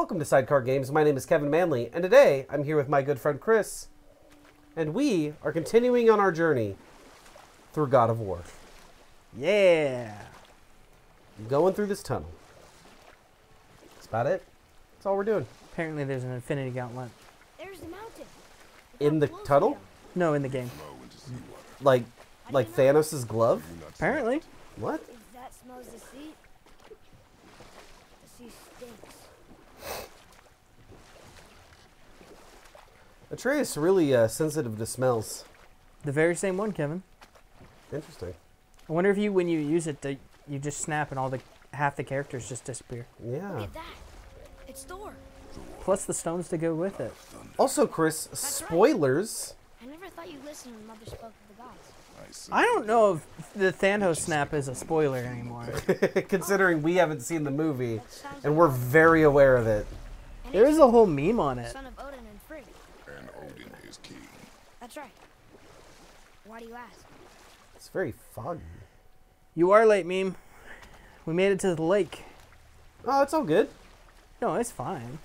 Welcome to Sidecar Games. My name is Kevin Manley, and today I'm here with my good friend Chris, and we are continuing on our journey through God of War. Yeah! I'm going through this tunnel. That's about it. That's all we're doing. Apparently there's an Infinity Gauntlet. There's the mountain. In the tunnel? No, in the game. Like Thanos' glove? Apparently. What? If that smells the sea stinks. Atreus really sensitive to smells. The very same one, Kevin. Interesting. I wonder if you, when you use it, you just snap and all the half the characters just disappear. Yeah. Look at that. It's Thor. Plus the stones to go with it. Also, Chris, that's spoilers. Right. I never thought you listened when Mother spoke of the gods. I don't know if the Thanos snap is a spoiler anymore. Considering we haven't seen the movie, and we're very aware of it. There is a whole meme on it. Son of Odin and Freya. And Odin is king. That's right. Why do you ask? It's very fun. You are late, meme. We made it to the lake. Oh, it's all good. No, it's fine.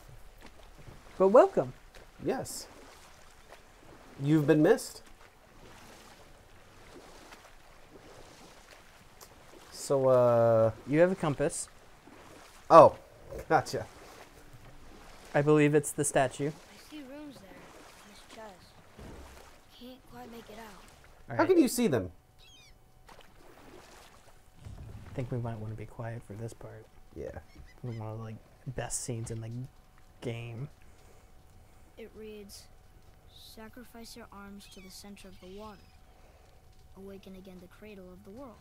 But welcome. Yes. You've been missed. So, you have a compass. Oh, gotcha. I believe it's the statue. I see rooms there in this chest. Can't quite make it out. Right. How can you see them? I think we might want to be quiet for this part. Yeah. One of the like best scenes in the game. It reads, "Sacrifice your arms to the center of the water. Awaken again the cradle of the world."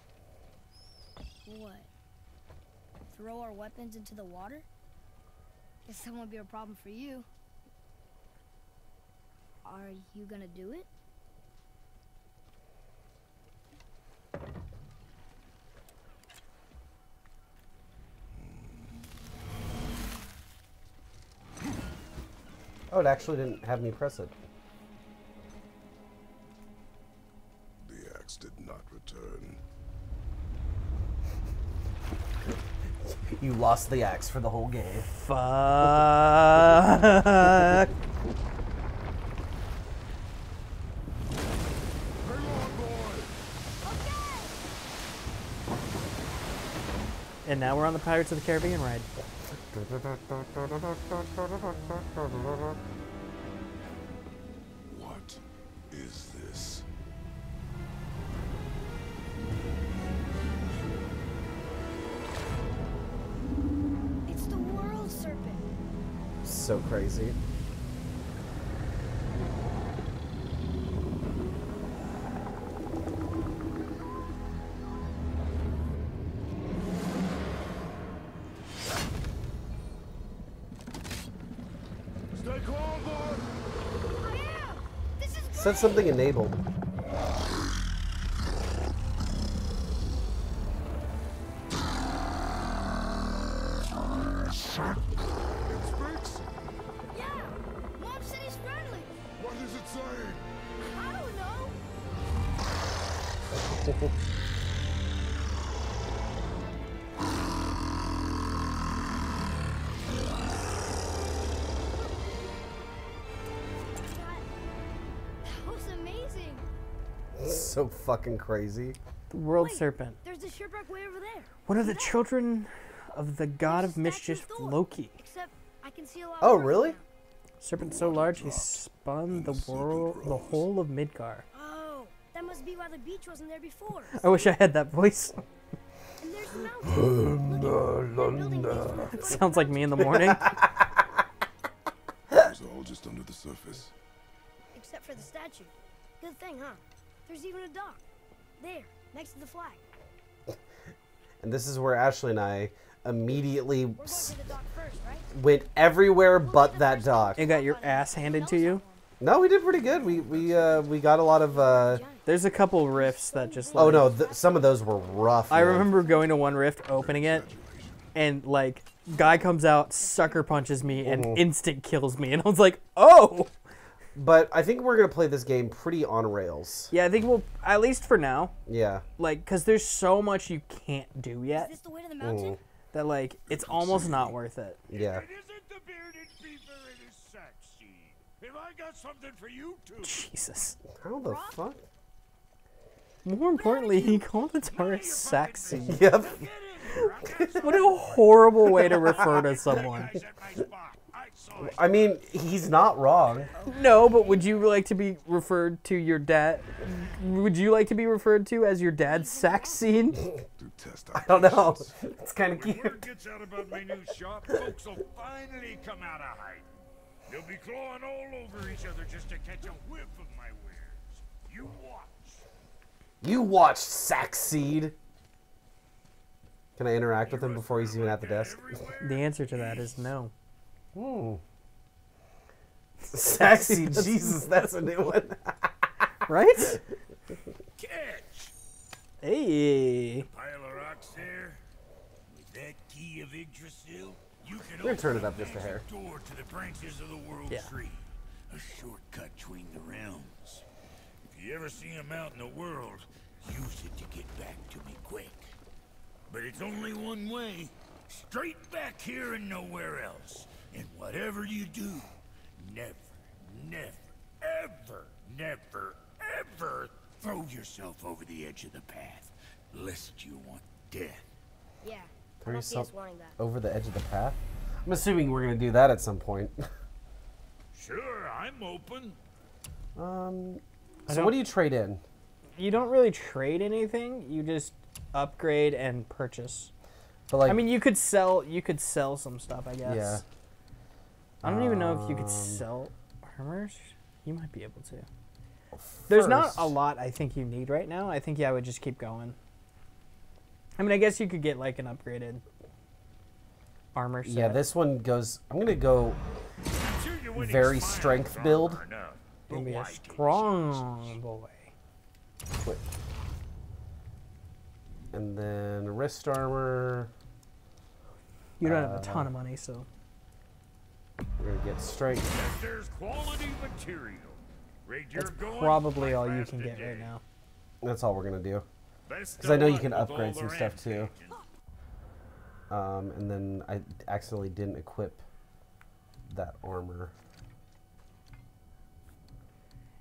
What? Throw our weapons into the water? Guess that won't be a problem for you. Are you gonna do it? Oh, it actually didn't have me press it. The axe did not return. You lost the axe for the whole game. Fuck. And now we're on the Pirates of the Caribbean ride. What is this? It's the World Serpent. So crazy. Said something enabled. So fucking crazy. The World Serpent. There's a shipwreck way over there. One of the children of the god of mischief, Loki. Except I can see a lot. Oh, really? Now. Serpent so large he spun the whole of Midgard. Oh, that must be why the beach wasn't there before. I wish I had that voice. And there's the mountain. Look, it sounds like me in the morning. It's all just under the surface. Except for the statue. Good thing, huh? There's even a dock there next to the flag. And this is where Ashley and I immediately went everywhere but that dock. And got your ass handed to you? No, we did pretty good. We got a lot of. There's a couple rifts that just. Like, oh no, some of those were rough. I remember going to one rift, opening it, and like guy comes out, sucker punches me, and instant kills me, and I was like, oh. But I think we're going to play this game pretty on rails. Yeah, I think we'll, at least for now. Yeah. Like, because there's so much you can't do yet. Is this the way to the mountain? That, like, it's almost not worth it. Yeah. It isn't the bearded If I got something for you too. Jesus. How the fuck? More importantly, he called the Taurus sexy. Yep. What a horrible way to refer to someone. I mean, he's not wrong. No, but would you like to be referred to your dad? Would you like to be referred to as your dad's sack scene? I don't know. It's kind of cute. When word gets out about my new shop, folks will finally come out of hiding. They'll be clawing all over each other just to catch a whiff of my wares. You watch. You watch, sack seed. Can I interact with him before he's even at the desk? The answer to that is no. Ooh. Sexy, Jesus, that's a new one. Right? Catch. Hey. The pile of rocks there. With that key of Yggdrasil, you can open turn it up just a hair. Door to the branches of the world tree. A shortcut between the realms. If you ever see him out in the world, use it to get back to me quick. But it's only one way. Straight back here and nowhere else. And whatever you do, never, never, ever, never, ever throw yourself over the edge of the path, lest you want death. Yeah, throw yourself over the edge of the path? I'm assuming we're going to do that at some point. Sure, I'm open. So what do you trade in? You don't really trade anything. You just upgrade and purchase. But like, I mean, you could sell some stuff, I guess. Yeah. I don't even know if you could sell armors. You might be able to. First, there's not a lot I think you need right now. I think I would just keep going. I mean, I guess you could get like an upgraded armor set. Yeah, this one goes. I'm gonna go very strength build. You'll be a strong boy. Quick. And then wrist armor. You don't have a ton of money, so we're gonna get strength. There's quality material. That's probably all you can get right now. That's all we're gonna do. Because I know you can upgrade some stuff too. And then I accidentally didn't equip that armor.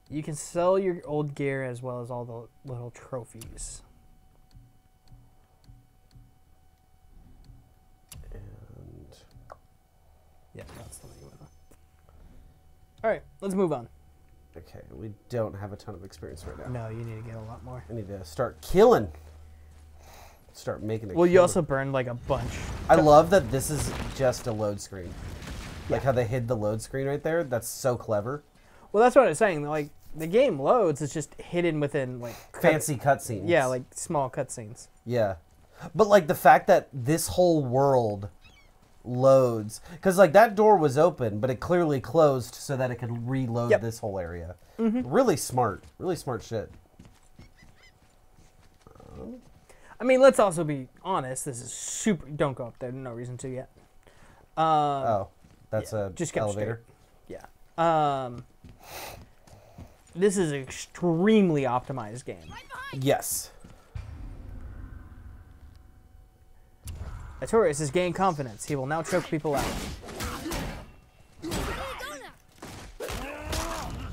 You can sell your old gear as well as all the little trophies. Yeah, that's the way you went on. All right, let's move on. Okay, we don't have a ton of experience right now. No, you need to get a lot more. I need to start killing. Start making it. Well, you also burned like a bunch. I love that this is just a load screen. Yeah. Like how they hid the load screen right there. That's so clever. Well, that's what I was saying. Like the game loads, it's just hidden within like fancy cutscenes. Yeah, like small cutscenes. Yeah, but like the fact that this whole world loads, because like that door was open but it clearly closed so that it could reload this whole area. Really smart shit. I mean, let's also be honest, this is super, don't go up there, no reason to yet. Oh, that's a just elevator straight. Yeah. This is an extremely optimized game. Yes, Atreus has gained confidence. He will now choke people out.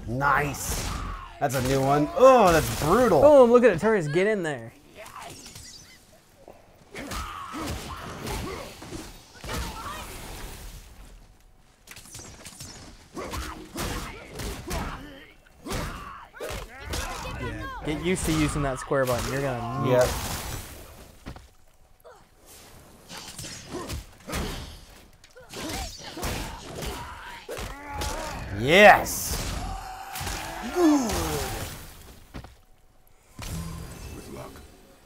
Nice. That's a new one. Oh, that's brutal. Boom, look at Atreus get in there. Yeah, get used to using that square button. You're gonna need it. Yes. Ooh. With luck,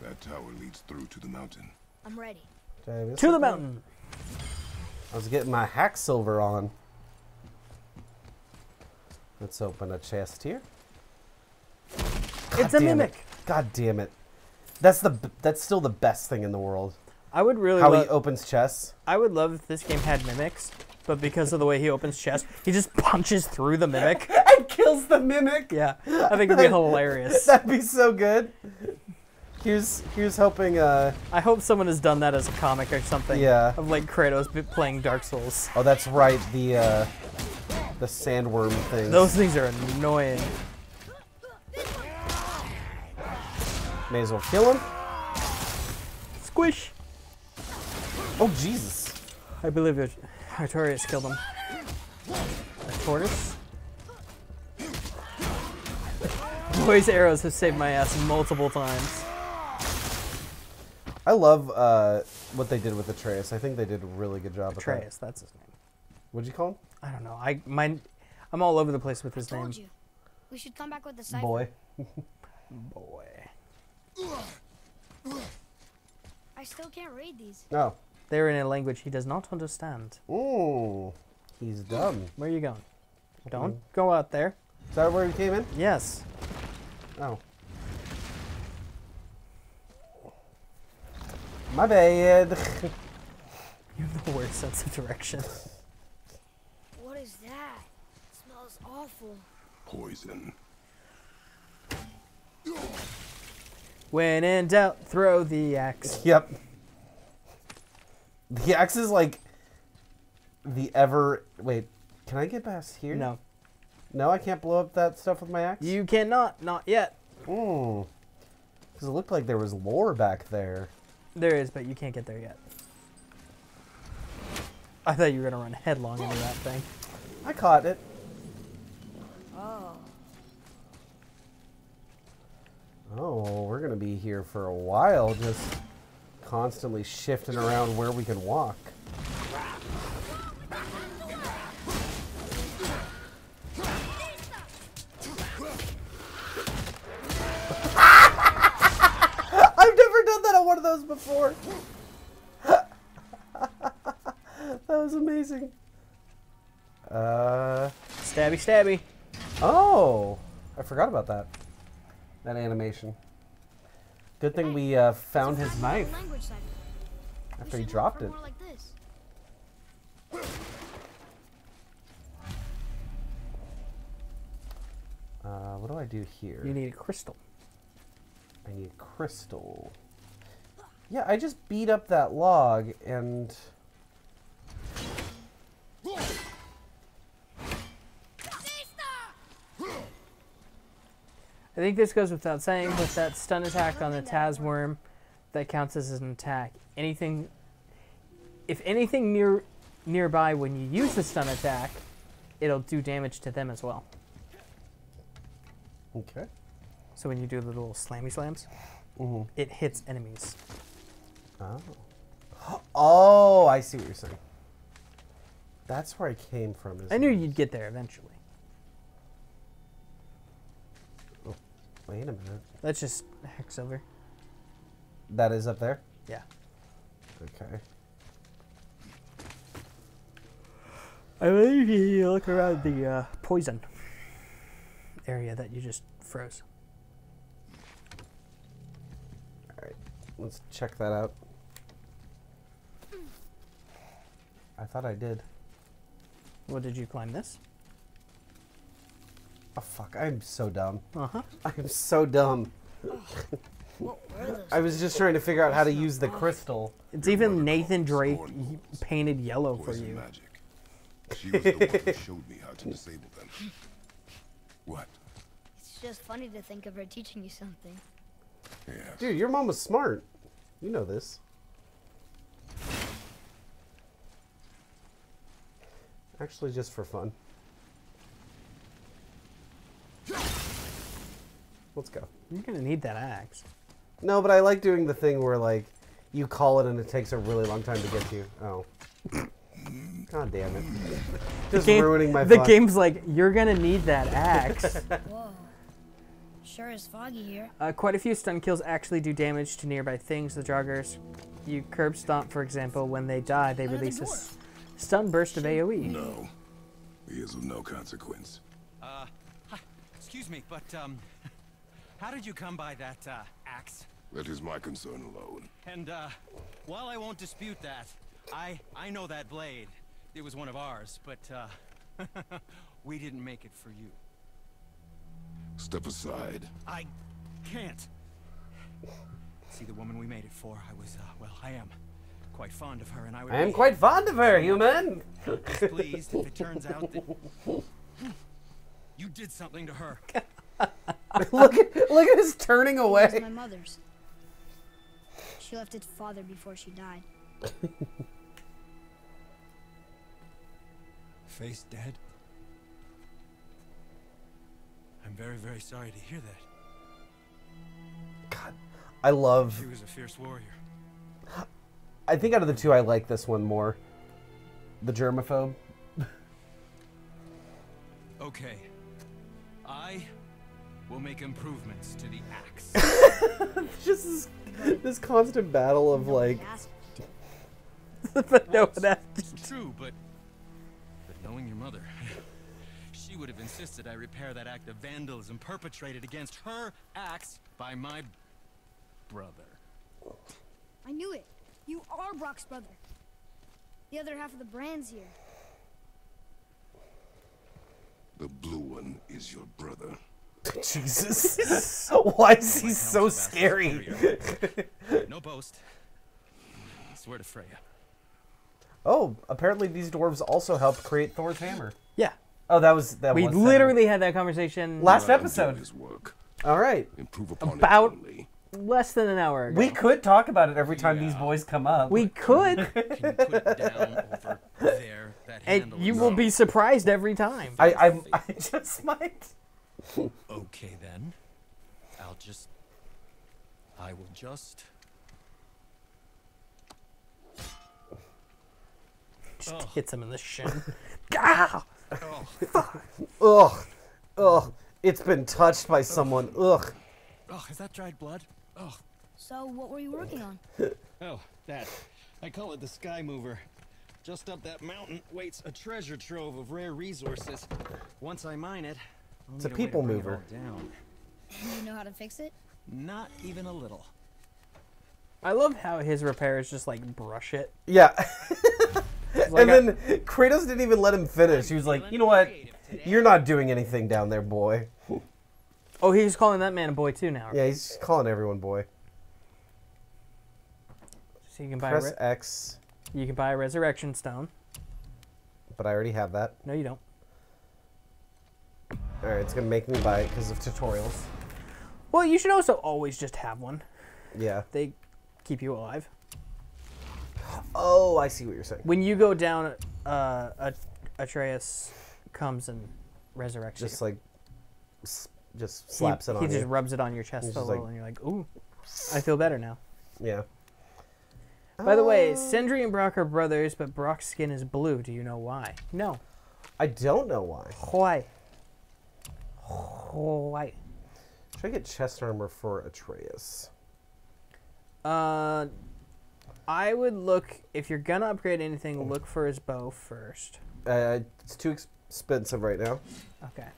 that tower leads through to the mountain. I'm ready. Okay, to the mountain. I was getting my hack silver on. Let's open a chest here. It's a mimic. God damn it! That's still the best thing in the world. I would really how he opens chests. I would love if this game had mimics. But because of the way he opens chest, he just punches through the mimic. And kills the mimic. Yeah, I think it'd be hilarious. That'd be so good. Here's hoping. I hope someone has done that as a comic or something. Yeah. Of like Kratos playing Dark Souls. Oh, that's right. The the sandworm things. Those things are annoying. May as well kill him. Squish. Oh, Jesus. I believe it. Atreus killed him. A tortoise? Boy's arrows have saved my ass multiple times. I love what they did with Atreus. I think they did a really good job with that. Atreus, that's his name. What'd you call him? I don't know. I'm all over the place with his name. You. We should come back with the cypher. Boy. Boy. I still can't read these. No. They're in a language he does not understand. Ooh. He's dumb. Where are you going? Don't go out there. Is that where you came in? Yes. Oh. My bad. You have the worst sense of direction. What is that? It smells awful. Poison. When in doubt, throw the axe. Yep. The axe is like the ever... Wait, can I get past here? No. No, I can't blow up that stuff with my axe? You cannot. Not yet. Ooh. Because it looked like there was lore back there. There is, but you can't get there yet. I thought you were going to run headlong into that thing. I caught it. Oh. Oh, we're going to be here for a while, just constantly shifting around where we can walk. I've never done that on one of those before. That was amazing. Stabby, stabby. Oh, I forgot about that. That animation. Good thing we found his knife after he dropped it. What do I do here? You need a crystal. I need a crystal. Yeah, I just beat up that log and... I think this goes without saying, but that stun attack on the Tasworm, that counts as an attack. Anything, if anything nearby when you use the stun attack, it'll do damage to them as well. Okay. So when you do the little slammy slams, it hits enemies. Oh. Oh, I see what you're saying. That's where I came from. I knew you'd get there eventually. Wait a minute. That's just hex over. That is up there? Yeah. Okay. I believe you look around the poison area that you just froze. Alright, let's check that out. I thought I did. Well, did you climb this? Oh, fuck. I'm so dumb. Uh-huh. I'm so dumb. I was just trying to figure out how to use the crystal. It's even Nathan Drake painted yellow for you. Magic. She was the one who showed me how to disable them. What? It's just funny to think of her teaching you something. Yeah. Dude, your mom was smart. You know this. Actually, just for fun. Let's go. You're going to need that axe. No, but I like doing the thing where, like, you call it and it takes a really long time to get to you. Oh. God damn it. Just ruining my fun. The game's like, you're going to need that axe. Whoa. Sure is foggy here. Quite a few stun kills actually do damage to nearby things. The joggers, you curb stomp, for example. When they die, they release a stun burst of AoE. No. He is of no consequence. Excuse me, but, how did you come by that, axe? That is my concern alone. And, while I won't dispute that, I know that blade. It was one of ours, but, we didn't make it for you. Step aside. I can't. See, the woman we made it for, I was, well, I am quite fond of her, and I am quite fond of her, human. Pleased if it turns out that you did something to her. Look at his turning away. It was my mother's. She left its father before she died. Faye's dead. I'm very, very sorry to hear that. God, I love. She was a fierce warrior. I think out of the two, I like this one more. The germaphobe. Okay. I will make improvements to the axe. Just this constant battle of like. But no one asked. It's true, but knowing your mother, she would have insisted I repair that act of vandalism perpetrated against her axe by my brother. I knew it. You are Brok's brother. The other half of the brand's here. The blue one is your brother. Jesus. Why is he so scary? No boast. I swear to Freya. Oh, apparently these dwarves also helped create Thor's hammer. Yeah. Oh, that we literally had that conversation last episode. All right. Improve upon about it less than an hour ago. We could talk about it every time these boys come up. We could. Can you put it down over there? That handle and you will be surprised every time. I just might. Okay, then. I will just. Just hits him in the shin. Ah! Ugh. Ugh. It's been touched by someone. Ugh. Oh, is that dried blood? Oh. So, what were you working on? Oh, that. I call it the Sky Mover. Just up that mountain waits a treasure trove of rare resources. Once I mine it, it's a people mover. Do you know how to fix it? Not even a little. I love how his repair is just like brush it. Yeah. Like and then Kratos didn't even let him finish. He was like, you know what? You're not doing anything down there, boy. Oh, he's calling that man a boy, too, now. Yeah, he's calling everyone boy. So you can buy Press X. You can buy a resurrection stone. But I already have that. No, you don't. All right, it's going to make me buy it because of tutorials. Well, you should also always just have one. Yeah. They keep you alive. Oh, I see what you're saying. When you go down, Atreus comes and resurrects you. Just like, just slaps it on you. He just rubs it on your chest a little, and you're like, ooh, I feel better now. Yeah. By the way, Sindri and Brok are brothers, but Brok's skin is blue. Do you know why? No. I don't know why. Why? Why? Should I get chest armor for Atreus? I would look, if you're gonna upgrade anything, look for his bow first. It's too expensive right now. Okay.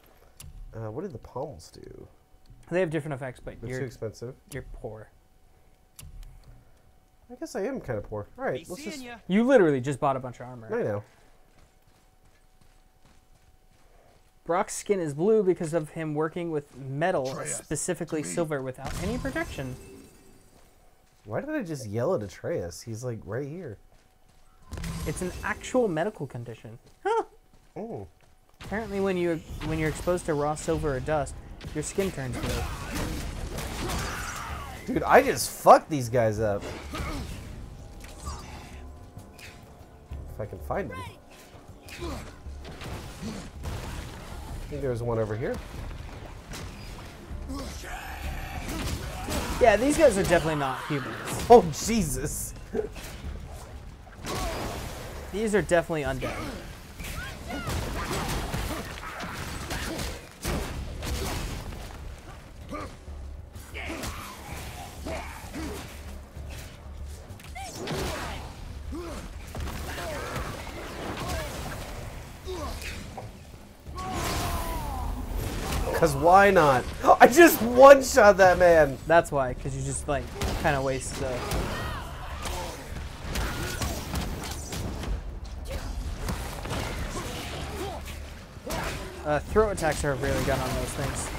What do the pommels do? They have different effects, but they're too expensive. You're poor. I guess I am kind of poor. All right, let's just. You literally just bought a bunch of armor. I know. Brok's skin is blue because of him working with metal, specifically silver, without any protection. Why did I just yell at Atreus? He's like right here. It's an actual medical condition. Huh. Oh. Apparently when you're exposed to raw silver or dust, your skin turns blue. Dude, I just fucked these guys up. If I can find them. I think there's one over here. Yeah, these guys are definitely not humans. Oh, Jesus. These are definitely undead. Because why not? I just one-shot that man. That's why, because you just, like, kind of waste the... throw attacks are really good on those things.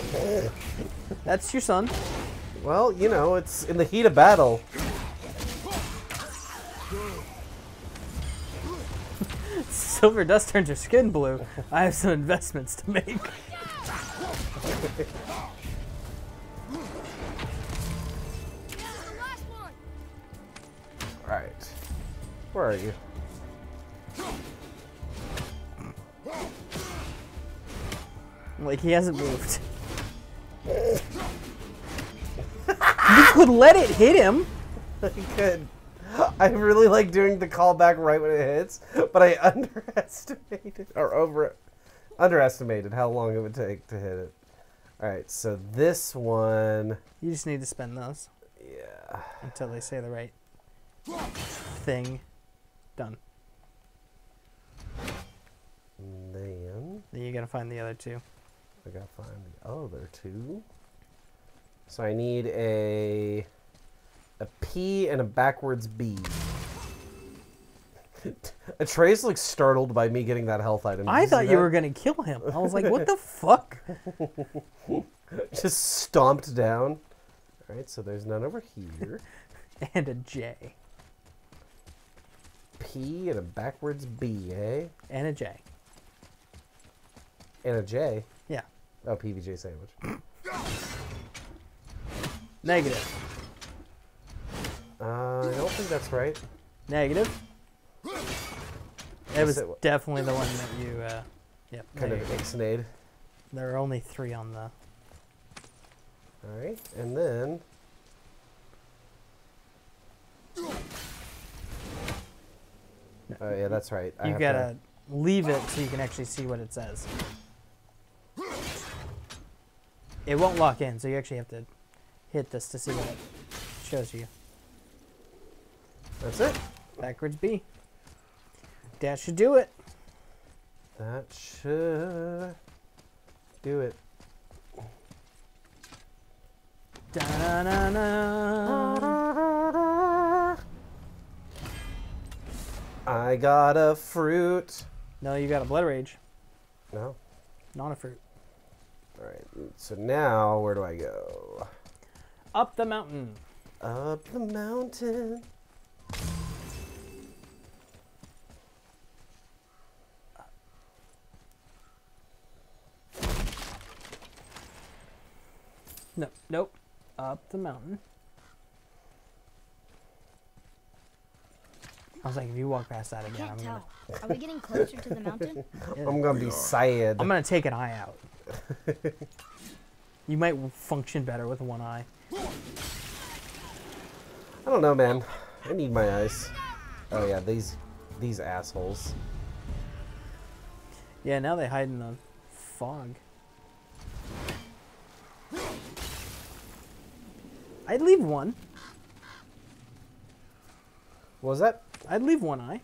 Oh. That's your son. Well, you know, it's in the heat of battle. Silver dust turns your skin blue. I have some investments to make. Alright. Where are you? Like, he hasn't moved. You could let it hit him. I could. I really like doing the callback right when it hits, but I underestimated or underestimated how long it would take to hit it. All right, so this one. You just need to spend those. Yeah. Until they say the right thing. Done. And then you gotta find the other two. I gotta find the other two. So I need a P and a backwards B. Atreus looks startled by me getting that health item. I thought you were gonna kill him. I was like, what the fuck? Just stomped down. Alright, so there's none over here. And a J. P and a backwards B, eh? And a J. And a J? Yeah. Oh, PBJ sandwich. Negative. I don't think that's right. Negative. It was definitely the one that you, yep. Kind of ixnayed. There are only three on the... Alright, and then... No. Oh, yeah, that's right. You gotta leave it so you can actually see what it says. It won't lock in, so you actually have to hit this to see what it shows you. That's it. Backwards B. That should do it. That should do it. Da -da -da -da. Da -da -da -da. I got a fruit. No, you got a blood rage. No. Not a fruit. All right. So now, where do I go? Up the mountain. Up the mountain. No, nope. Up the mountain. I was like, if you walk past that again, I'm gonna... Are we getting closer to the mountain? Yeah. I'm gonna be sad. I'm gonna take an eye out. You might function better with one eye. I don't know, man. I need my eyes. Oh yeah, these assholes. Yeah, now they hide in the fog. I'd leave one. What was that? I'd leave one eye.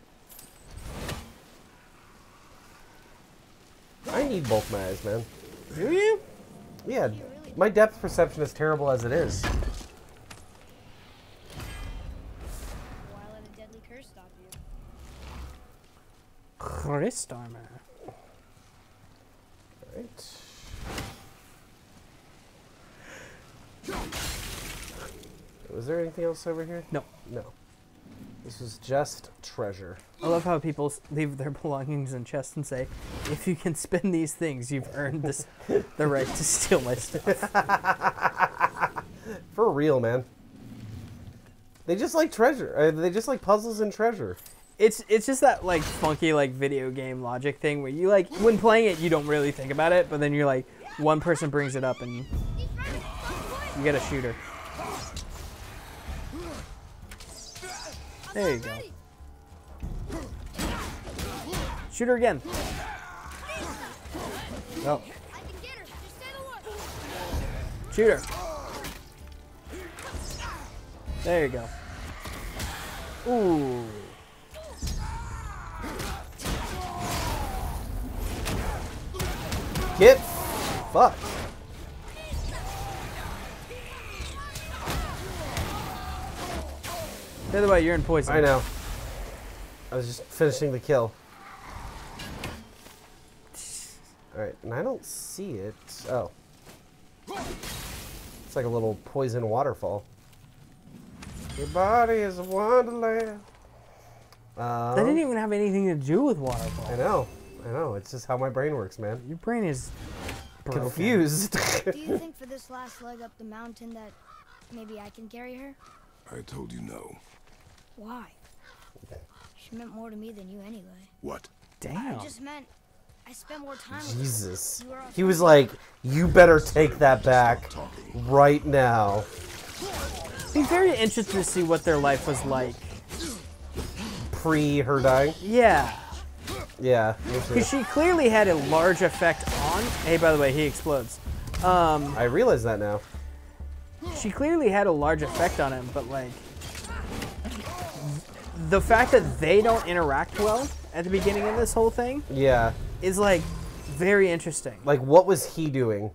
I need both my eyes, man. Do you? Yeah. My depth perception is terrible as it is. Why let a deadly curse stop you? Chris armor. All right. Was there anything else over here? No. No. This was just treasure. I love how people leave their belongings in chests and say, if you can spend these things, you've earned this, the right to steal my stuff. For real, man. They just like treasure. They just like puzzles and treasure. It's just that like funky like video game logic thing where you like, when playing it, you don't really think about it, but then you're like, one person brings it up and you get a shooter. There you go. Shoot her again. No. Shoot her. There you go. Ooh. Get fucked. By the way, you're in poison. I know. I was just finishing the kill. Alright, and I don't see it. Oh. It's like a little poison waterfall. Your body is a wonderland. That didn't even have anything to do with waterfall. I know. It's just how my brain works, man. Your brain is broken. Confused. Do you think for this last leg up the mountain that maybe I can carry her? I told you no. Why? She meant more to me than you anyway. What? Damn. I just meant I spent more time with Jesus. He was like, you better take that back right now. Be very interested to see what their life was like. Pre her dying? Yeah. Yeah. Because she clearly had a large effect on... Hey, by the way, he explodes. I realize that now. She clearly had a large effect on him, but like... The fact that they don't interact well at the beginning of this whole thing... Yeah. Is like very interesting. Like, what was he doing?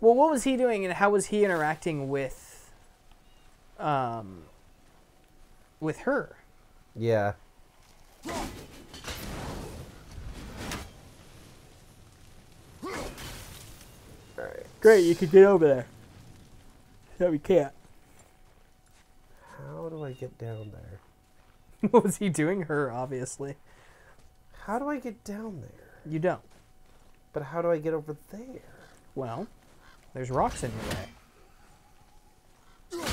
Well, what was he doing and how was he interacting with her? Yeah. Alright. Great, you could get over there. No, we can't. How do I get down there? What was he doing? Her, obviously. How do I get down there? You don't. But how do I get over there? Well, there's rocks in your way.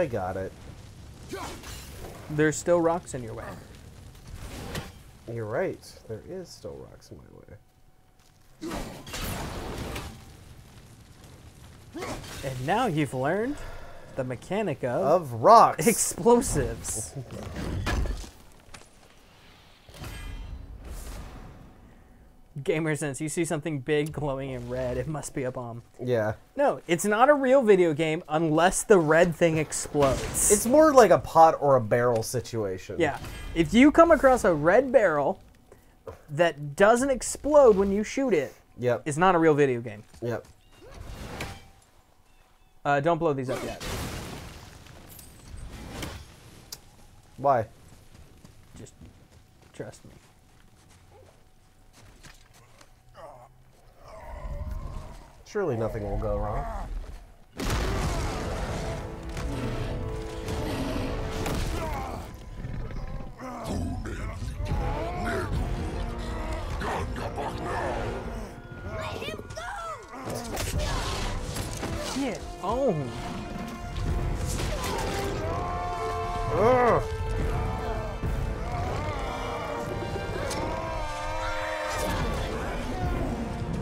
I got it. There's still rocks in your way. You're right. There is still rocks in my way. And now you've learned the mechanic of rocks. Explosives. Gamer sense, you see something big glowing in red, it must be a bomb. Yeah. No, it's not a real video game unless the red thing explodes. It's more like a pot or a barrel situation. Yeah. If you come across a red barrel that doesn't explode when you shoot it, yep, it's not a real video game. Yep. Don't blow these up yet. Why? Just trust me. Surely nothing will go wrong. Let him go! Get on! Ugh.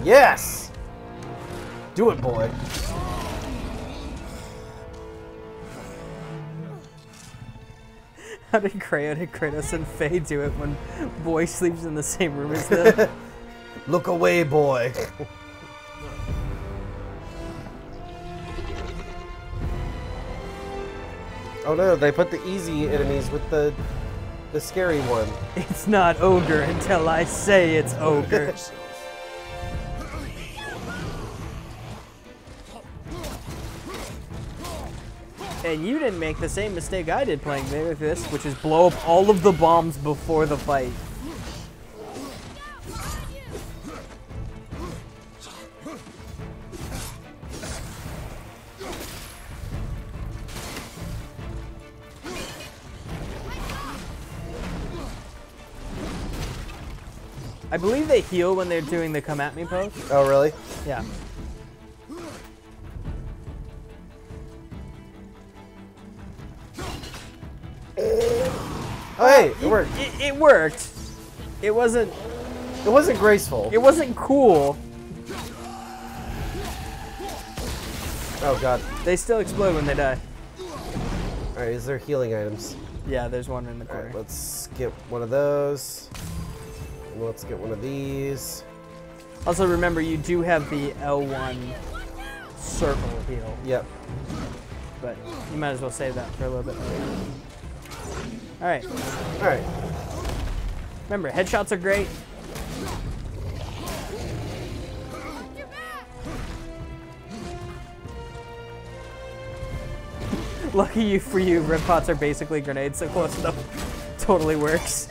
Yes! Do it, boy. How did Kratos and Faye do it when boy sleeps in the same room as them? Look away, boy. Oh no, they put the easy enemies with the scary one. It's not ogre until I say it's ogre. And you didn't make the same mistake I did playing this, which is blow up all of the bombs before the fight. I believe they heal when they're doing the come at me pose. Oh, really? Yeah. Oh, hey, it worked. It worked. It wasn't graceful. It wasn't cool. Oh god. They still explode when they die. All right, is there healing items? Yeah, there's one in the corner. All right, let's get one of those. And let's get one of these. Also, remember you do have the L1 circle heal. Yep. But you might as well save that for a little bit later. Alright. Alright. Remember, headshots are great. Lucky for you, red pots are basically grenades, so close enough. Totally works.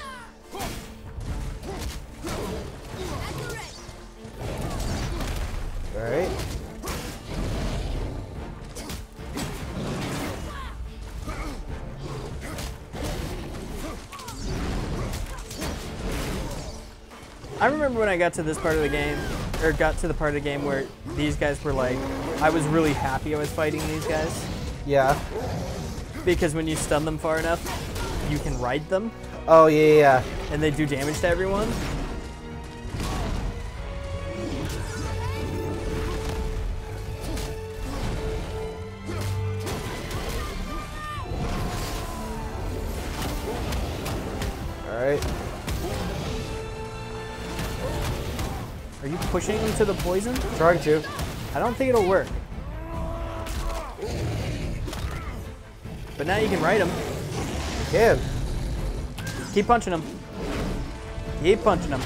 I remember when I got to this part of the game, or got to the part of the game where these guys were like, I was really happy I was fighting these guys. Yeah. Because when you stun them far enough, you can ride them. Oh, yeah. And they do damage to everyone. Are you pushing him to the poison? Trying to. I don't think it'll work. But now you can ride him. You can. Keep punching him. Keep punching him.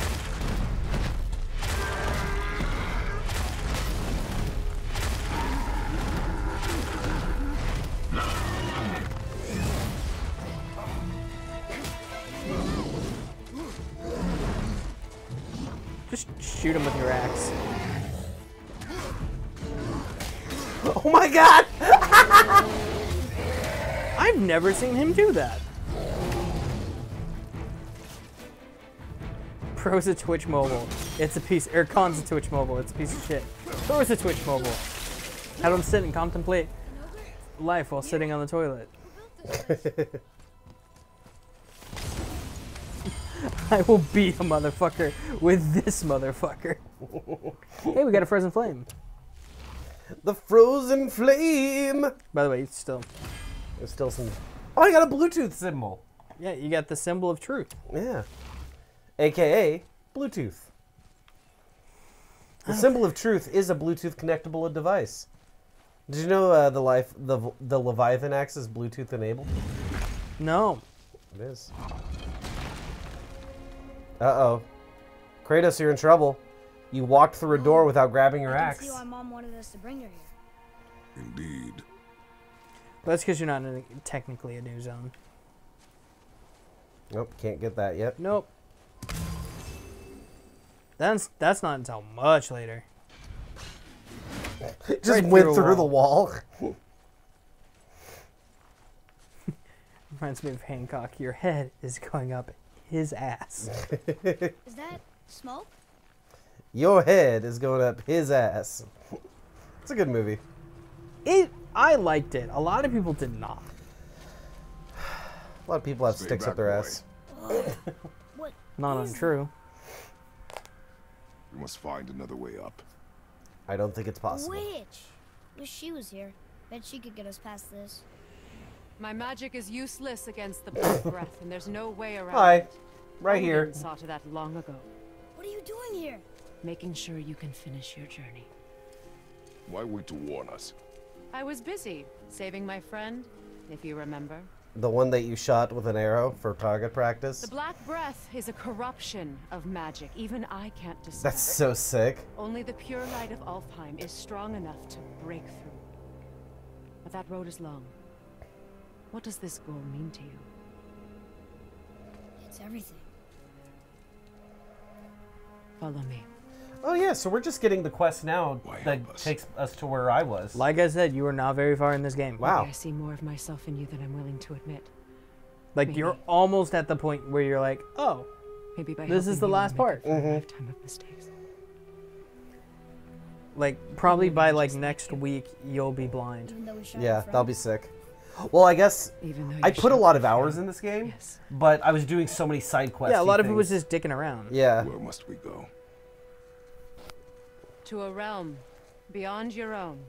Shoot him with your axe. Oh my god! I've never seen him do that. Pros of Twitch Mobile. It's a piece, or cons of Twitch Mobile. It's a piece of shit. Pros of Twitch Mobile. Have him sit and contemplate life while sitting on the toilet. I will beat a motherfucker with this motherfucker. Hey, we got a frozen flame. The frozen flame. By the way, it's still. There's still some. Oh, I got a Bluetooth symbol. Yeah, you got the symbol of truth. Yeah. AKA Bluetooth. The symbol of truth is a Bluetooth connectable device. Did you know the Leviathan axe is Bluetooth enabled? No. It is. Uh-oh. Kratos, you're in trouble. You walked through a door without grabbing your axe. I can see why Mom wanted us to bring her here. Indeed. Well, that's because you're not in technically a new zone. Nope, can't get that yet. Nope. That's not until much later. Just right went through the wall. Reminds me of Hancock. Your head is going up his ass. Is that smoke? Your head is going up his ass. It's a good movie. I liked it. A lot of people did not. A lot of people have sticks up their ass. What? Not untrue. We must find another way up. I don't think it's possible. Wish she was here. Bet she could get us past this. My magic is useless against the black breath, and there's no way around. Hi. Right here. Odin saw to that long ago. What are you doing here? Making sure you can finish your journey. Why wait to warn us? I was busy saving my friend, if you remember. The one that you shot with an arrow for target practice? The black breath is a corruption of magic. Even I can't discover. That's so sick. Only the pure light of Alfheim is strong enough to break through. But that road is long. What does this goal mean to you? It's everything. Follow me. Oh yeah, so we're just getting the quest now that takes us to where I was. Like I said, you are not very far in this game. Wow. Maybe I see more of myself in you than I'm willing to admit. Like maybe. You're almost at the point where you're like, oh, maybe by this is the last part. Lifetime of mistakes. Like probably by like next week you'll be blind. Yeah, that'll be sick. Well, I guess I put a lot of hours in this game, yes. But I was doing so many side quests. Yeah, a lot of it was just dicking around. Yeah. Where must we go? To a realm beyond your own.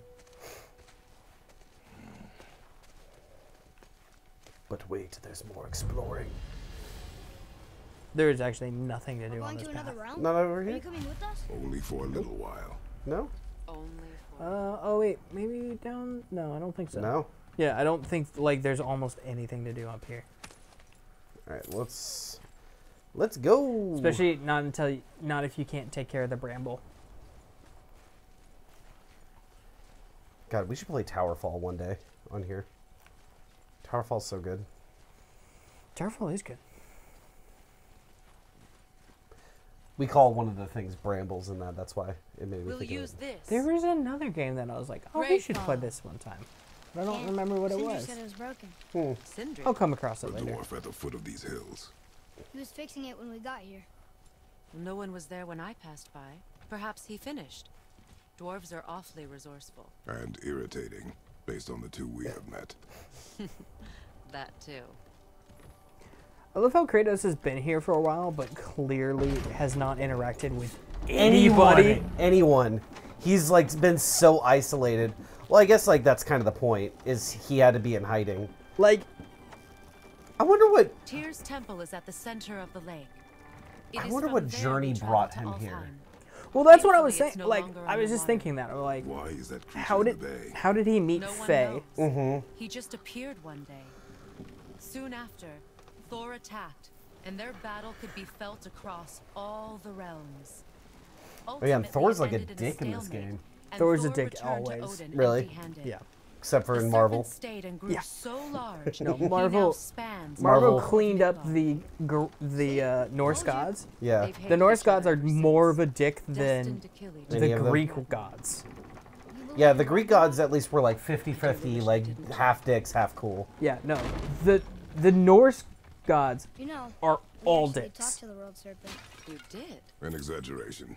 But wait, there's more exploring. There is actually nothing to do on this path. Not over here? Are you coming with us? Only for a little while. No? Only for oh wait, maybe down? No, I don't think so. No? Yeah, I don't think like there's almost anything to do up here. All right, let's go. Especially not if you can't take care of the bramble. God, we should play Towerfall one day on here. Towerfall's so good. Towerfall is good. We call one of the things brambles in that. That's why it made me think of it. There was another game that I was like, oh, we should play this one time. I don't remember what it was. Said it was broken. I'll come across it later. The dwarf at the foot of these hills. He was fixing it when we got here. No one was there when I passed by. Perhaps he finished. Dwarves are awfully resourceful. And irritating, based on the two we have met. That too. I love how Kratos has been here for a while, but clearly has not interacted with anybody. Anyone. He's like been so isolated. Well, I guess like that's kind of the point, is he had to be in hiding. Like, I wonder what... Tyr's temple is at the center of the lake. I wonder what journey brought him here. Well, that's what I was saying. Like, I was just thinking that. Like, why is that creature how did he meet Faye? Mm-hmm. He just appeared one day. Soon after, Thor attacked, and their battle could be felt across all the realms. Ultimately, oh yeah, and Thor's like a dick in this game. Thor's a dick always. Really? Yeah. Except for in Marvel. Yeah. So large, no, Marvel cleaned up the Norse gods. Yeah. The Norse gods are more of a dick than the Greek gods. Yeah, the Greek gods at least were like 50-50, like half dicks, half cool. Yeah, no. The Norse gods are all dicks. You talked to the World Serpent. You did. An exaggeration.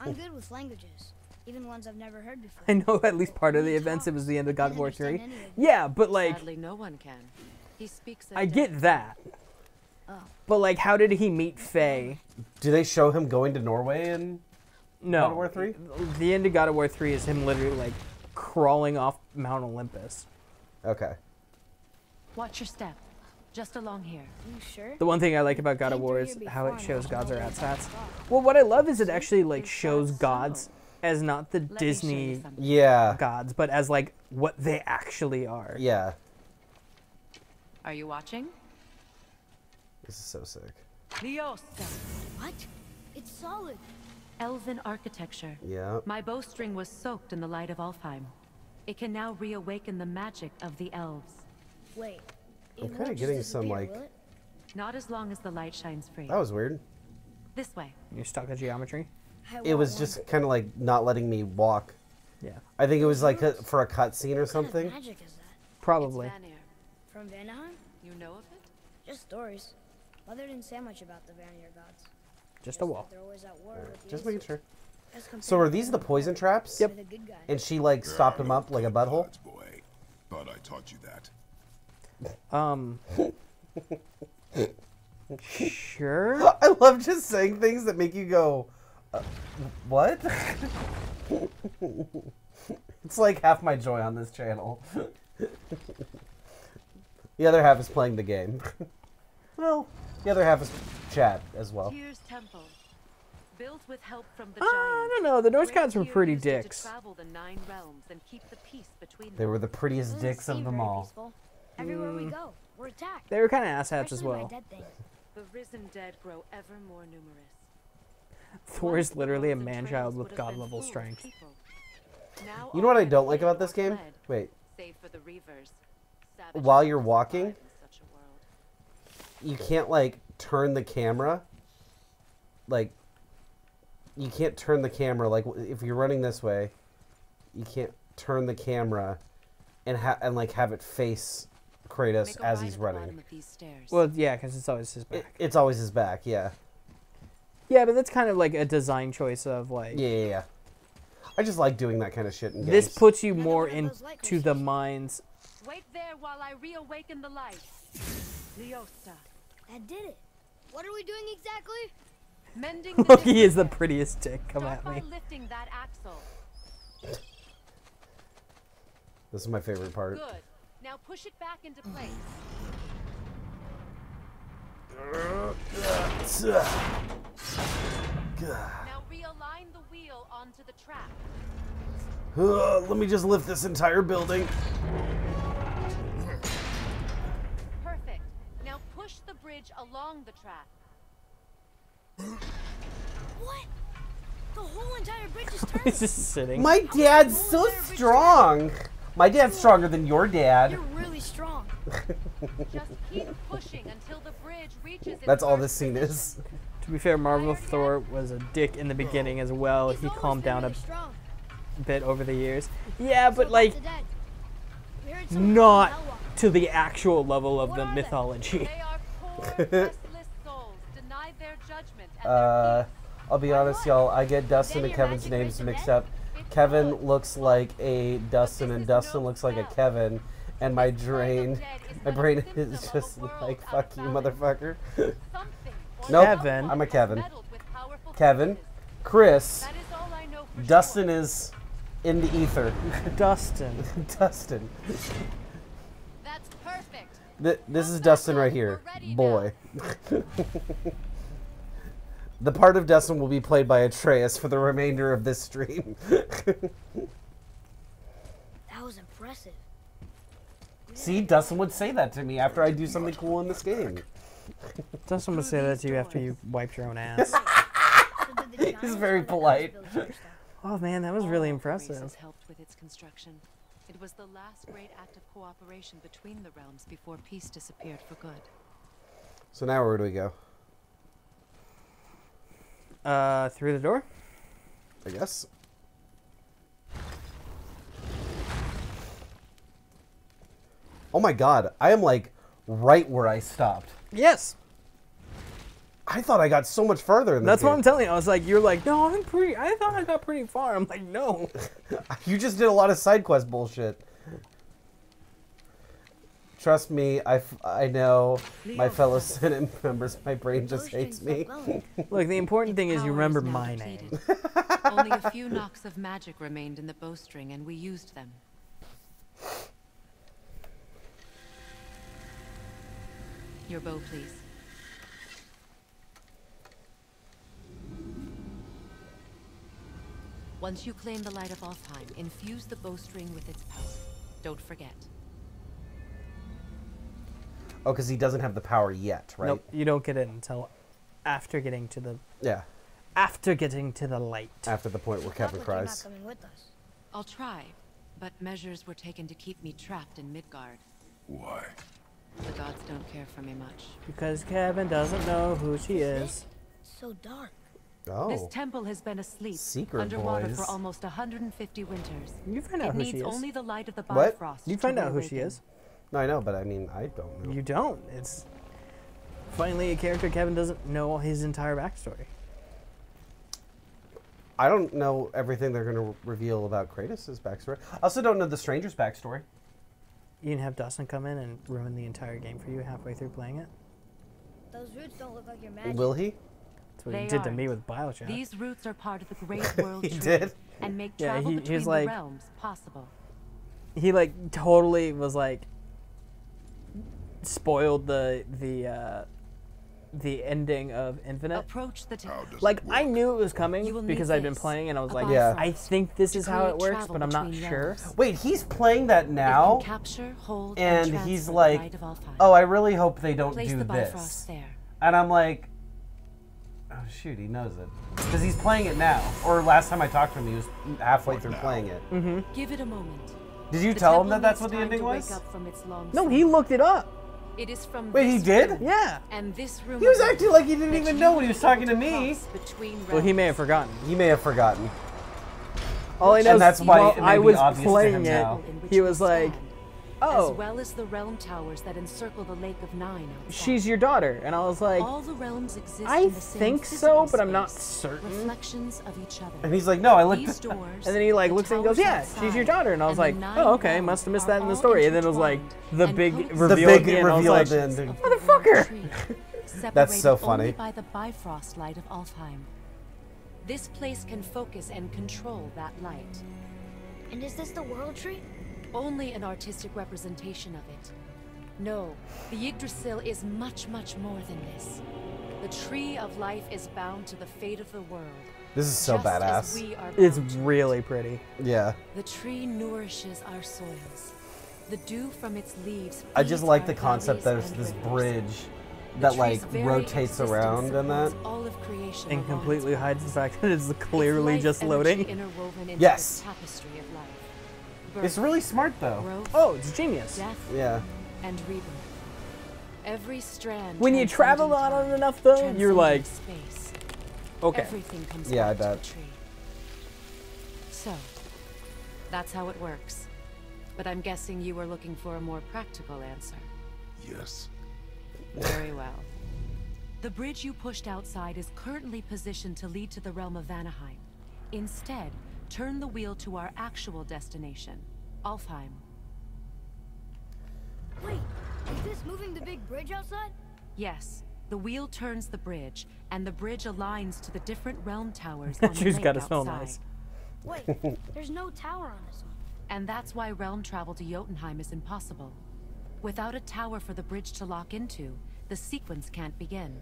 I'm good with languages. Even ones I've never heard before. I know at least part of the events. It was the end of God of War 3. Yeah, but like, sadly, no one can. He speaks. I get that. Oh. But like, how did he meet Faye? Do they show him going to Norway in God of War 3? The end of God of War 3 is him literally like crawling off Mount Olympus. Okay. Watch your step. Just along here. You sure? The one thing I like about God of War is how it shows gods are outsats. Well, what I love is it actually like shows gods as not the Disney gods, but as like what they actually are. Yeah. Are you watching? This is so sick. What? It's solid. Elven architecture. Yeah. My bowstring was soaked in the light of Alfheim. It can now reawaken the magic of the elves. Wait. I'm kind of getting some like... Not as long as the light shines free. That was weird. This way. You're stuck at geometry? It was just kind of like not letting me walk. Yeah. I think it was like a, for a cutscene or something. What kind of magic is that? Probably. It's Vanaheim. From Vanaheim? You know of it? Just stories. Mother didn't say much about the Vanaheim gods. Just a wall. They're always at war with the making sure. So are these the poison traps? Yep. And she like stopped them up like a butthole? Boy. But I taught you that. Sure. I love just saying things that make you go... what? It's like half my joy on this channel. The other half is playing the game. Well, the other half is chat as well. Here's temple. Built with help from the I don't know. The Norse gods were pretty dicks. They were the prettiest dicks of them all. Everywhere we go, we're attacked. They were kind of asshats as well. The risen dead grow ever more numerous. Thor is literally a man-child with god-level strength. You know what I don't like about this game? Wait. While you're walking, you can't, like, turn the camera. Like, you can't turn the camera. Like, if you're running this way, you can't turn the camera and like, have it face Kratos as he's running. Well, yeah, because it's always his back. It's always his back, yeah. Yeah, but that's kind of like a design choice of like... Yeah. I just like doing that kind of shit in games. This puts you more into the minds... Wait there while I reawaken the light. Leosta. That did it. What are we doing exactly? Mending the Loki is the prettiest dick. Come at me. Lifting that axle. This is my favorite part. Good. Now push it back into place. Now realign the wheel onto the track. Let me just lift this entire building. Perfect. Now push the bridge along the track. What? The whole entire bridge is turning. He's just sitting. My dad's so strong. My dad's stronger than your dad. You're really strong. Just keep pushing until the bridge reaches. That's all this scene is. To be fair, Marvel Thor was a dick in the beginning as well. He calmed down a bit over the years. Yeah, but like, not to the actual level of the mythology. They are poor, restless souls, denied their judgment I'll be honest, y'all, I get Dustin and Kevin's names mixed up. Kevin looks like a Dustin, and Dustin looks like a Kevin, and my brain is just like, fuck you, motherfucker. Nope, I'm a Kevin. Kevin, Chris, Dustin is in the ether. Dustin. Dustin. That's perfect. This is Dustin right here, boy. The part of Dustin will be played by Atreus for the remainder of this stream. That was impressive. See, Dustin would say that to me after I do something cool in this game. Dustin would say that to you after you wiped your own ass. He's very polite. Oh man, that was really impressive. Helped with its construction. It was the last great act of cooperation between the realms before peace disappeared for good. So now where do we go? Through the door? I guess. Oh my god, I am like right where I stopped. Yes. I thought I got so much further in this That's game. What I'm telling you. I was like, you're like, no, I thought I got pretty far. I'm like, no. You just did a lot of side quest bullshit. Trust me, I know my fellow Senate members, my brain just hates me. Look, the important thing is you remember my name. Only a few knocks of magic remained in the bowstring, and we used them. Your bow, please. Once you claim the light of Alfheim, infuse the bowstring with its power. Don't forget. Oh, because he doesn't have the power yet, right? Nope, you don't get it until after getting to the... Yeah. After getting to the light. After the point where Kevin cries. Not coming with us. I'll try, but measures were taken to keep me trapped in Midgard. Why? The gods don't care for me much. Because Kevin doesn't know who she is. It's so dark. Oh. This temple has been asleep, underwater for almost 150 winters. You find out who she is. It needs only the light of the Bifrost. You find out who she is. No, I know, but I mean, I don't know. You don't. It's finally a character Kevin doesn't know his entire backstory. I don't know everything they're going to reveal about Kratos' backstory. I also don't know the stranger's backstory. You can have Dustin come in and ruin the entire game for you halfway through playing it. Those roots don't look like your magic. Will he? That's what he did to me with Bioshock. These roots are part of the great world tree and make travel between the realms possible. He like totally was like spoiled the ending of Infinite. Approach the like I knew it was coming because I'd been playing and I was like, yeah, I think this is how it works, but I'm not sure. Wait, he's playing that now, capture, hold, and he's like, oh, I really hope they don't do this. And I'm like, oh shoot, he knows it because he's playing it now. Or last time I talked to him, he was halfway through playing it. Mm-hmm. Give it a moment. Did you tell him that that's what the ending was? No, he looked it up. It is from Wait, he did? Yeah. And this room. He was acting like he didn't even know when he was talking to me. Well, he may have forgotten. He may have forgotten. All I know is that's why I was playing it. He was like, "Oh, as well as the realm towers that encircle the Lake of Nine." She's your daughter, and I was like, all the realms exist "I in the same think so, but I'm not certain." Reflections of each other. And he's like, "No, I looked." Doors, and then he like looks and goes, "Yeah, she's your daughter." And I was like, "Oh, okay, must have missed that in the story." And then it was like the big reveal. The big reveal. I was like, "Motherfucker!" That's so funny. By the Bifrost light of Alfheim, this place can focus and control that light. And is this the world tree? Only an artistic representation of it. No, the Yggdrasil is much, much more than this. The tree of life is bound to the fate of the world. This is so badass. It's really pretty. Yeah. The tree nourishes our soils. The dew from its leaves. I just like the concept that there's this bridge that like rotates around and that. All of creation and completely hides the fact that it's clearly just loading. Yes. Tapestry of life. It's really smart, though. Growth, oh, it's genius. Death, yeah. And rebirth. Every strand. When you travel on it enough, though, you're like, space. Okay. Everything comes I bet. Tree. So, that's how it works. But I'm guessing you were looking for a more practical answer. Yes. Very well. The bridge you pushed outside is currently positioned to lead to the realm of Vanaheim. Instead, turn the wheel to our actual destination, Alfheim. Wait, is this moving the big bridge outside? Yes. The wheel turns the bridge, and the bridge aligns to the different realm towers on the lake gotta smell nice. Wait, there's no tower on this one. And that's why realm travel to Jotunheim is impossible. Without a tower for the bridge to lock into, the sequence can't begin.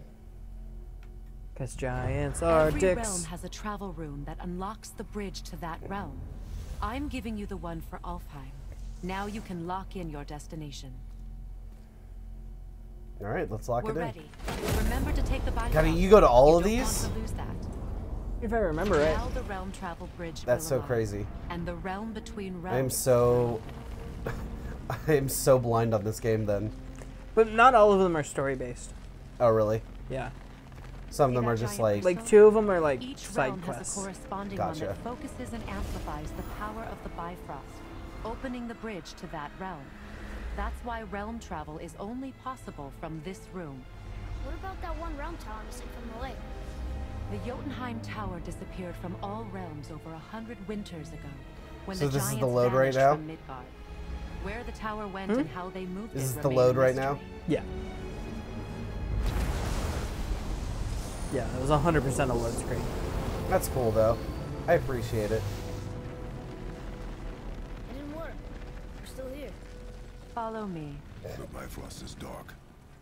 Because giants are dicks. Every realm has a travel rune that unlocks the bridge to that realm. I'm giving you the one for Alfheim. Now you can lock in your destination. All right, let's lock it in. Ready. Remember to take the bypass. I mean, you go to all of these? If I remember right. Now the realm travel bridge that's so crazy. And the realm between realms. I am so blind on this game then. But not all of them are story-based. Oh, really? Yeah. Some of them are just like... two of them are like side quests. Each realm has a corresponding one that focuses and amplifies the power of the Bifrost, opening the bridge to that realm. That's why realm travel is only possible from this room. What about that one realm tower missing from the lake? The Jotunheim Tower disappeared from all realms over 100 winters ago. When the giants vanished from Midgard. Where the tower went and how they moved it. Is this the load right now? Yeah. Yeah, it was 100% a load screen. That's cool though. I appreciate it. It didn't work. We're still here. Follow me. The Bifrost is dark.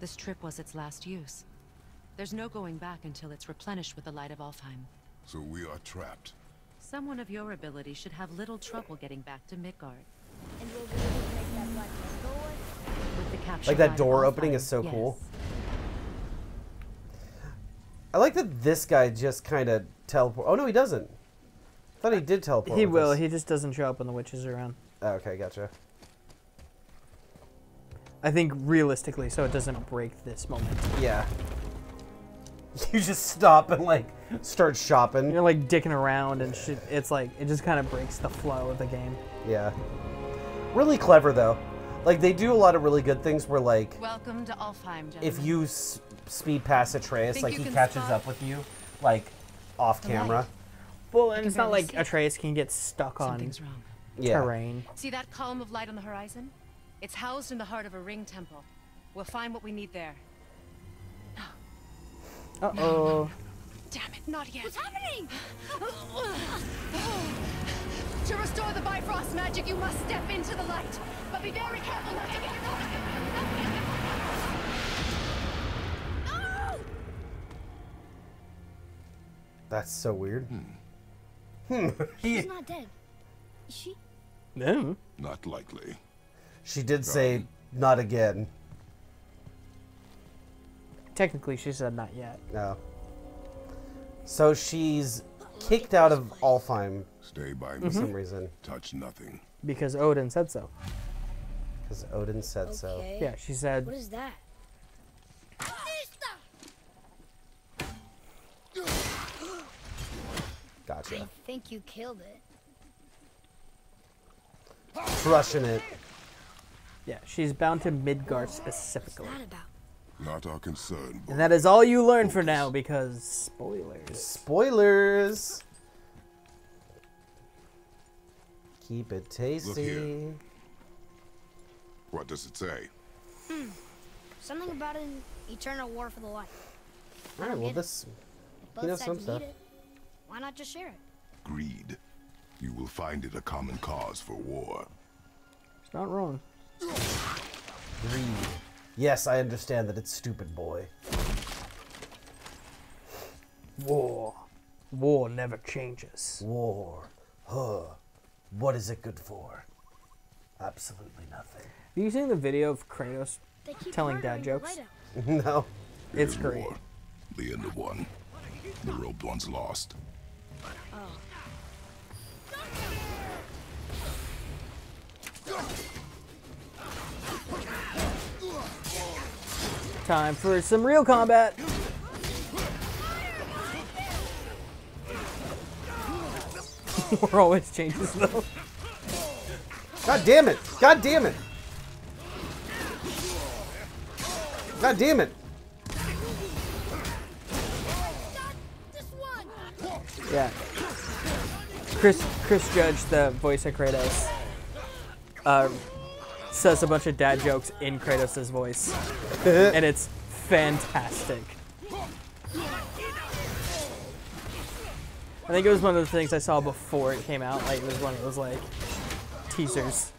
This trip was its last use. There's no going back until it's replenished with the light of Alfheim. So we are trapped. Someone of your ability should have little trouble getting back to Midgard. And we'll be able to make that black door with the capture. Like that door opening is so cool. I like that this guy just kind of teleport. Oh no, he doesn't. I thought he did teleport. He will. He just doesn't show up when the witches are around. Oh, okay, gotcha. I think realistically, so it doesn't break this moment. Yeah. You just stop and like start shopping. You're like dicking around and shit. It's like it just kind of breaks the flow of the game. Yeah. Really clever though. Like they do a lot of really good things where like welcome to Alfheim, if you speed past Atreus, like he catches up with you like off camera. Well, and it's not like Atreus can get stuck on terrain. See that column of light on the horizon? It's housed in the heart of a ring temple. We'll find what we need there. Uh oh. No. Damn it, not yet. What's happening? To restore the Bifrost magic, you must step into the light. But be very careful not to get caught. No! That's so weird. Hmm. She's not dead. Is she? No. Not likely. She did say, not again. Technically, she said not yet. No. So she's kicked out of Alfheim. Stay by me. For some reason. Touch nothing. Because Odin said so. Because Odin said so. Yeah, she said. What is that? Gotcha. I think you killed it. Crushing it. Yeah, she's bound to Midgard specifically. What's that about? Not our concern. And that is all you learn for now, because spoilers. Spoilers. Keep it tasty. Look here. What does it say? Something about an eternal war for the light. All right. Well, this. You know some stuff. Why not just share it? Greed. You will find it a common cause for war. It's not wrong. Greed. Yes, I understand that it's stupid, boy. War. War never changes. War. Huh. What is it good for? Absolutely nothing. Have you seen the video of Kratos telling dad jokes? No. It's great. War. The end of one. The robed one's lost. Oh. Time for some real combat. War always changes though. God damn it! God damn it! God damn it! Yeah. Chris Judge, the voice of Kratos, says a bunch of dad jokes in Kratos' voice, and it's fantastic. I think it was one of the things I saw before it came out. Like, it was one of those, like, teasers.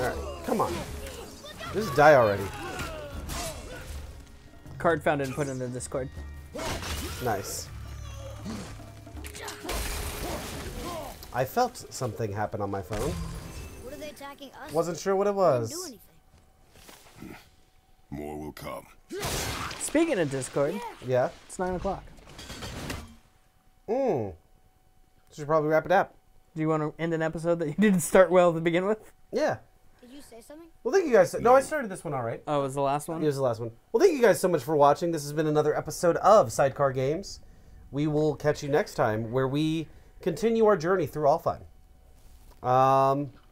Alright, come on. Just die already. Card found and put in the Discord. Nice. I felt something happen on my phone. What are they attacking us? Wasn't sure what it was. More will come. Speaking of Discord, yeah, it's 9 o'clock. Should probably wrap it up. Do you want to end an episode that you didn't start well to begin with? Yeah. Did you say something? Well, thank you guys. No, I started this one all right. Oh, it was the last one? It was the last one. Well, thank you guys so much for watching. This has been another episode of Sidecar Games. We will catch you next time, where we continue our journey through Alfheim.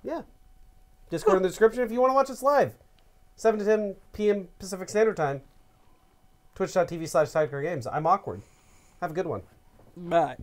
Yeah. Discord in the description if you want to watch us live. 7 to 10 p.m. Pacific Standard Time. Twitch.tv/SidecarGames. I'm awkward. Have a good one. Bye.